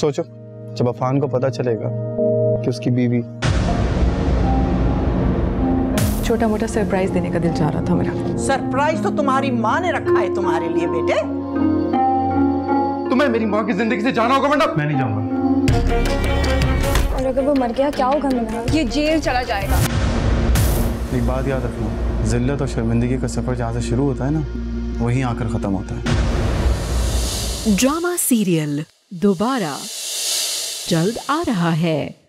सोचो जब अफान को पता चलेगा कि उसकी बीवी। छोटा मोटा सरप्राइज देने का दिल चाह रहा था मेरा। सरप्राइज तो तुम्हारी माँ ने रखा है तुम्हारे लिए बेटे। तुम्हें मेरी माँ की जिंदगी से जाना होगा मैडम। मैं नहीं जाऊंगा। और अगर वो मर गया क्या होगा मेरा? ये जेल चला जाएगा। एक बात याद रखना, जिल्लत और शर्मिंदगी का सफर जहाँ से शुरू होता है ना वहीं आकर खत्म होता है। ड्रामा सीरियल दोबारा जल्द आ रहा है।